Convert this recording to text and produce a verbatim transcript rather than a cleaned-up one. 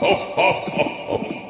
ho, ho, ho, ho.